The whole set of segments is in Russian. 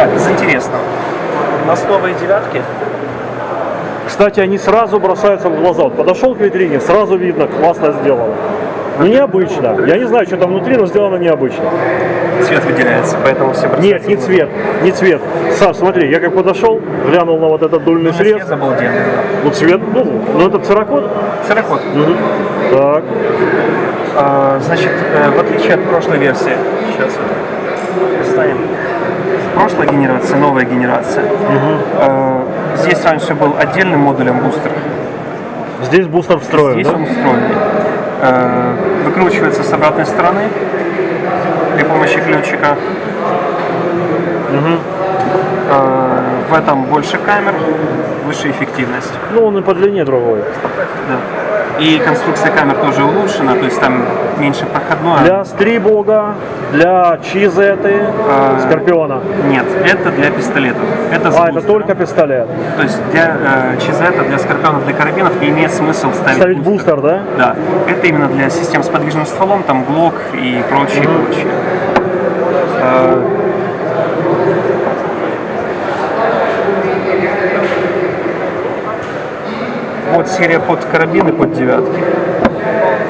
Так, из интересного. Мостовые девятки. Кстати, они сразу бросаются в глаза. Вот подошел к витрине, сразу видно, классно сделано. Ну, необычно. Я не знаю, что там внутри, но сделано необычно. Цвет выделяется, поэтому все бросаются. Нет, не цвет, не цвет. Саш, смотри, я как подошел, глянул на вот этот дульный срез. Цвет обалденный. Ну, цвет, ну, это церакот? Церакот. Угу. Так. А, значит, в отличие от прошлой версии, сейчас представим. Прошлая генерация, новая генерация. Угу. Здесь раньше был отдельным модулем бустер. Здесь бустер встроен, здесь да? Он встроен. Выкручивается с обратной стороны при помощи ключика. Угу. В этом больше камер, выше эффективность. Ну, он и по длине другой. Да. И конструкция камер тоже улучшена, то есть там меньше проходное. Для Стрибога, для Чизеты, Скорпиона? Нет, это для пистолетов. Это это только пистолет? То есть для Чизета, для Скорпионов, для карабинов не имеет смысла ставить бустер. Бустер, да? Да. Это именно для систем с подвижным стволом, там Глок и прочее. Mm-hmm. Прочее. Вот серия под карабины, под девятки.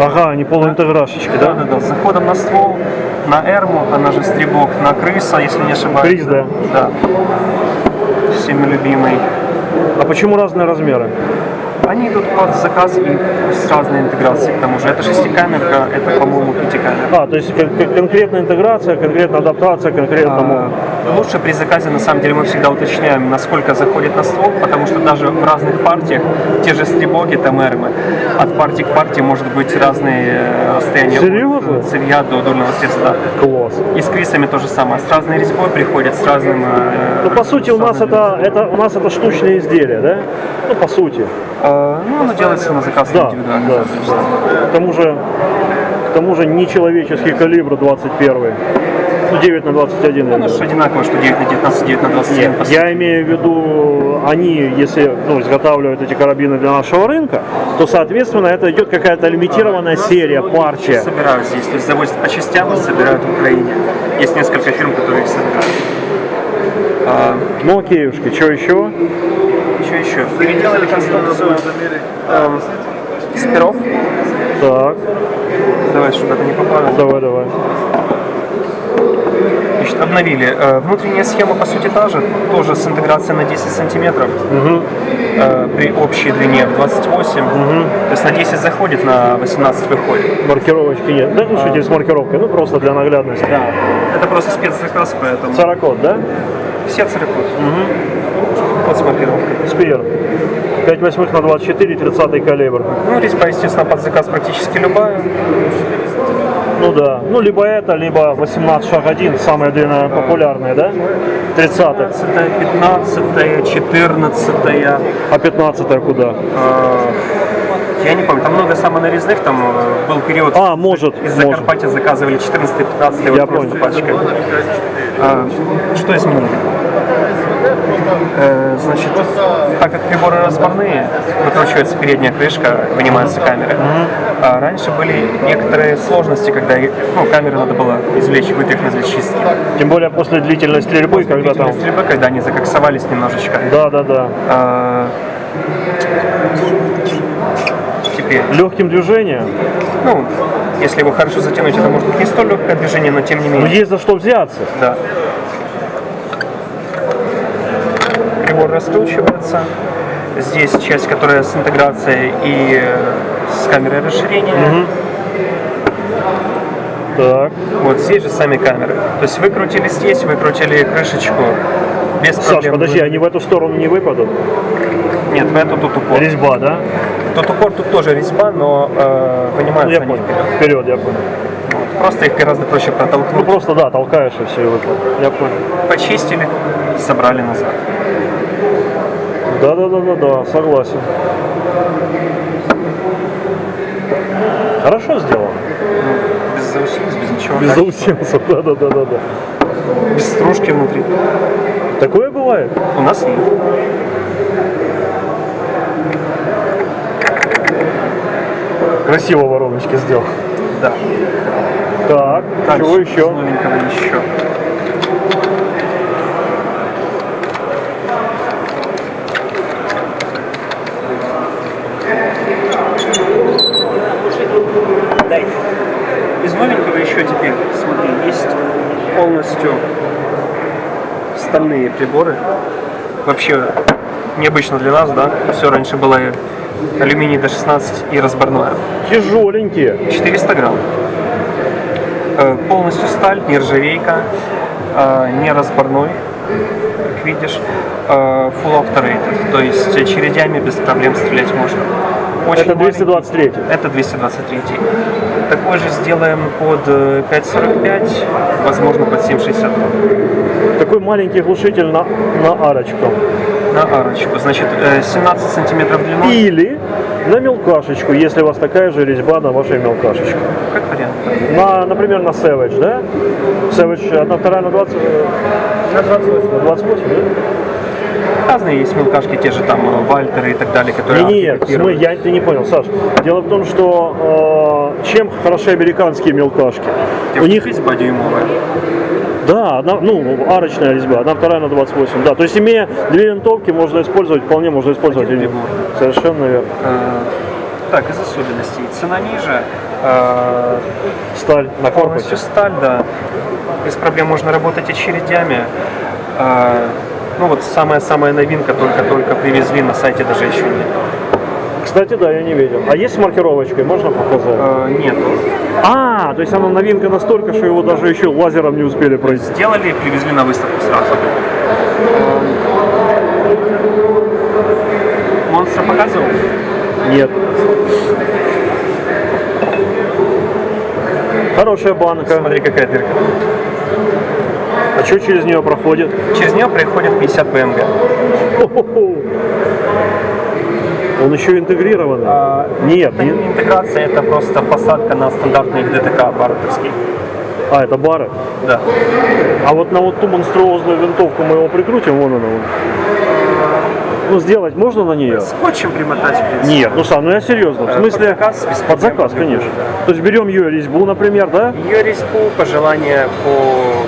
Ага, они полуинтеграшечки, да? Да, да, да. С заходом на ствол, на Эрму, она же Стрибог, на Крыса, если не ошибаюсь. Крис, да. Да. Всеми любимый. А почему разные размеры? Они идут под заказ и с разной интеграцией, к тому же. Это шестикамерка, это, по-моему, пятикамерка. А, то есть конкретная интеграция, конкретная адаптация, конкретному... Лучше при заказе, на самом деле, мы всегда уточняем, насколько заходит на ствол, потому что даже в разных партиях, те же Стрибоги, там Эрмы, от партии к партии может быть разные расстояния. Серьезно? От сырья до дульного средства. Да. Класс. И с крисами то же самое, с разной резьбой приходят, с разным... Ну, по сути, у нас это штучное изделие, да? Ну, по сути. Ну, оно делается на заказ, да, индивидуально. Да. К тому же нечеловеческий калибр 21. 9 на 21. Ну, что одинаково, что 9 на 19, 9 на 21. Нет, я имею в виду, они, если изготавливают эти карабины для нашего рынка, то, соответственно, это идет какая-то лимитированная серия, парча. Собирают здесь, то есть завозят по частям и собирают в Украине. Есть несколько фирм, которые их собирают. Ну, окейушки, что еще? Что еще? Переделали конструкцию спиров. Так. Давай, чтобы это не попало. Давай, давай. Значит, обновили. Внутренняя схема, по сути, та же, тоже с интеграцией на 10 сантиметров. Угу. При общей длине в 28. Угу. То есть на 10 заходит, на 18 выходит. Маркировочки нет. Да, ну, шутите с маркировкой, ну, просто для наглядности. Да. Это просто спецзаказ, поэтому... Царакот, да? Все царакот. Угу. Вот с маркировкой. Спир. 5/8 на 24, 30 калибр. Ну, резьба, естественно, под заказ практически любая. Ну да, ну либо это, либо 18 шаг 1, самые длинные популярные, да? 30-е. 15-е, 14-е. А 15-е куда? Я не помню, там много самонарезных, там был период. А, может. Из Закарпатья заказывали 14-15-е, вот просто пачка. Что изменили? Значит, так как приборы разборные, выкручивается передняя крышка, вынимаются камеры. Mm-hmm. А раньше были некоторые сложности, когда камеры надо было извлечь, вытряхнуть из чистки. Тем более после длительной стрельбы, когда они закоксовались немножечко. Да, да, да. Теперь. Легким движением? Ну, если его хорошо затянуть, это может быть не столь легкое движение, но тем не менее. Но есть за что взяться. Да. Прибор раскручивается. Здесь часть, которая с интеграцией и с камерой расширения. Угу. Так. Вот здесь же сами камеры. То есть выкрутили здесь, выкрутили крышечку. Без проблем. Саш, подожди, они в эту сторону не выпадут? Нет, в эту тут упор. Резьба, да? Тут упор, тут тоже резьба, но вынимаются они вперед, я понял. Вот. Просто их гораздо проще протолкнуть. Ну просто, да, толкаешь и все, и выпадет. Я понял. Почистили, собрали назад. Да, согласен. Хорошо сделано. Без заусенцев, без ничего. Без заусенцев, да. Без стружки внутри. Такое бывает? У нас нет. Красиво вороночки сделал. Да. Так, чего еще? Новенького еще. полностью стальные приборы. Вообще необычно для нас, да? Все раньше было алюминий до 16 и разборное. Тяжеленькие. 400 грамм. Полностью сталь, нержавейка, неразборной, как видишь, full operated, то есть очередями без проблем стрелять можно. Очень это 223. Это 223. Такой же сделаем под 5.45, возможно под 7.62. Такой маленький глушитель на арочку. На арочку, значит 17 сантиметров длиной. Или на мелкашечку, если у вас такая же резьба на вашей мелкашечке. Как вариант. На, например, на Savage, да? Savage 1,2 на 20? На 28. На 28, да? Разные есть мелкашки, те же там вальтеры и так далее, которые... Нет, я это не понял, Саш. Дело в том, что чем хороши американские мелкашки? У них резьба дюймовая. Да, одна, ну, арочная резьба, 1,2 на 28, да. То есть, имея две винтовки, можно использовать, вполне можно использовать. Совершенно верно. Так, из особенностей. Цена ниже. Сталь на корпусе. Сталь, да. Без проблем можно работать очередями. Ну, вот самая-самая новинка, только-только привезли, на сайте даже еще нет. Кстати, да, я не видел. А есть с маркировочкой? Можно показать? Нет. А, то есть она новинка настолько, что его даже еще лазером не успели пройти. Сделали и привезли на выставку сразу. Монстра показывал? Нет. Хорошая банка. Смотри, какая дырка. А что через нее проходит? Через нее проходит 50 БМГ. Он еще интегрирован? Нет. Это не интеграция, это просто посадка на стандартный ДТК барреттовский. А, это барретт? Да. А вот на вот ту монструозную винтовку мы его прикрутим, вон она. Вон. Ну, сделать можно на нее? Скотчем примотать, в принципе. Нет, ну сам, ну я серьезно. В смысле, под заказ, конечно. То есть берем ее резьбу, например, да? Ее резьбу, пожелание по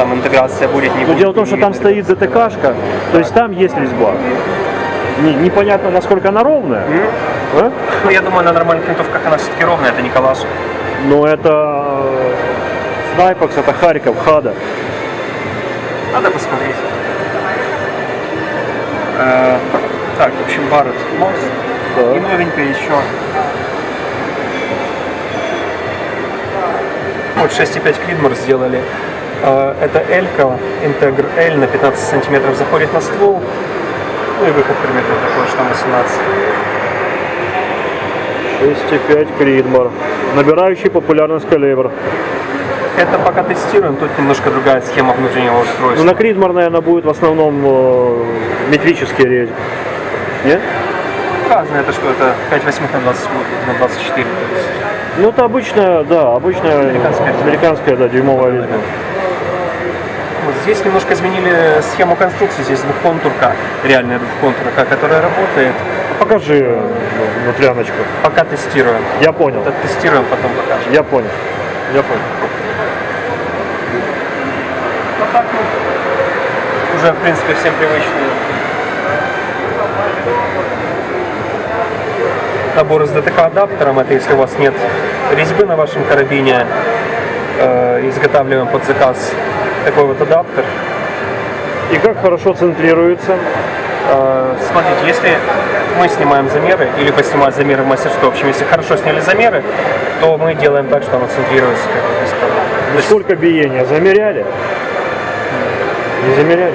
там, интеграция будет, не будет. Но дело в том, что там стоит ДТКшка, то есть там есть резьба. Непонятно, насколько она ровная. А? Ну, я думаю, на нормальных винтовках она все-таки ровная, это не калаш. Ну, это Снайпакс, это Харьков, Хада. Надо посмотреть. Так, в общем, Барретт Монст. Да. И новенькая еще. Вот 6,5 Кридмор сделали. Это Элька, Интегр L на 15 сантиметров заходит на ствол. Ну и выход примерно такой, что на 18. 6,5 Кридмор. Набирающий популярность калибр. Это пока тестируем, тут немножко другая схема внутреннего устройства. Ну, на Кридмор, наверное, будет в основном метрические резьбы. Нет? Разное, это что, это 5,8 на 24. Ну, это обычная, да, обычная американская да, дюймовая резьба. Вот здесь немножко изменили схему конструкции, здесь двухконтурка, реальная двухконтурка, которая работает. Покажи внутряночку. Пока тестируем. Я понял. Вот, тестируем, потом покажем. Я понял. Я понял. Вот так вот. Уже, в принципе, всем привычные. Наборы с ДТК адаптером, это если у вас нет резьбы на вашем карабине, изготавливаем под заказ такой вот адаптер. И как хорошо центрируется? Смотрите, если мы снимаем замеры, или поснимать замеры в мастерской, в общем, если хорошо сняли замеры, то мы делаем так, что оно центрируется. Как сколько биения? Замеряли? Не замеряли?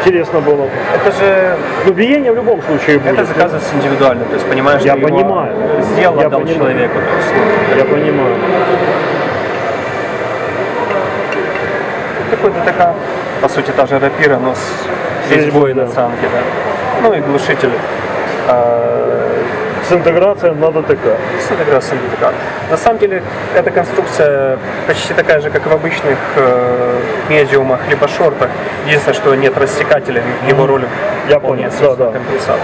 Интересно было. Это же... Ну, биение в любом случае будет. Это заказывается индивидуально, то есть понимаешь, я понимаю. Сделал, отдал человеку. Я понимаю. Такой ДТК, по сути, та же рапира, но с резьбой на цанке, да. Ну и глушитель. С интеграцией на ДТК. С интеграцией на ДТК. На самом деле, эта конструкция почти такая же, как в обычных медиумах, либо шортах. Единственное, что нет рассекателя, его ролик вполне отсутствует компенсатор.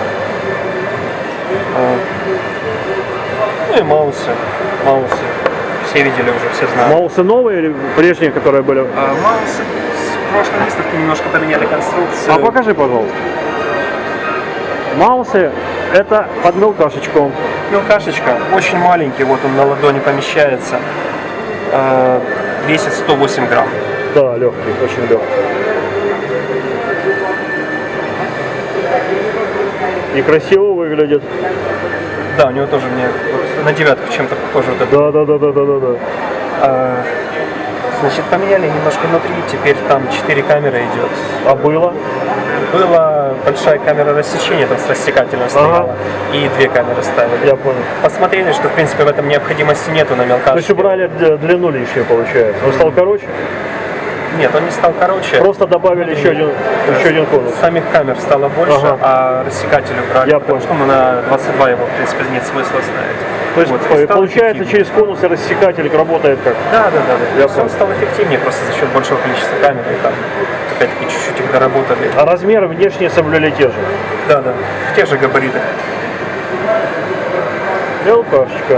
Ну и маусы. Все видели уже, все знают. Маусы новые или прежние, которые были? Маусы с прошлой выставки немножко поменяли конструкцию. А покажи, пожалуйста. Маусы это под мелкашечку. Мелкашечка очень маленький, вот он на ладони помещается. Весит 108 грамм. Да, легкий, очень легкий. И красиво выглядит. Да, у него тоже мне на девятку чем-то похоже. Да. Значит, поменяли немножко внутри, теперь там 4 камеры идет. А было? Была большая камера рассечения, там с рассекателем стояла, и 2 камеры ставили. Я понял. Посмотрели, что в принципе в этом необходимости нету на мелкашке. То есть убрали длину лишнюю, получается. Он стал короче? Нет, он не стал короче. Просто добавили еще один конус. Самих камер стало больше, а рассекатель убрали. Я понял. Что мы на 22 его, в принципе, нет смысла ставить. То есть, вот, получается, через конусы рассекатель работает как? Да. Он стал эффективнее просто за счет большого количества камер, и там, опять-таки, чуть-чуть их доработали. А размеры внешние соблюли те же? Да, в тех же габаритах. Элкашечка.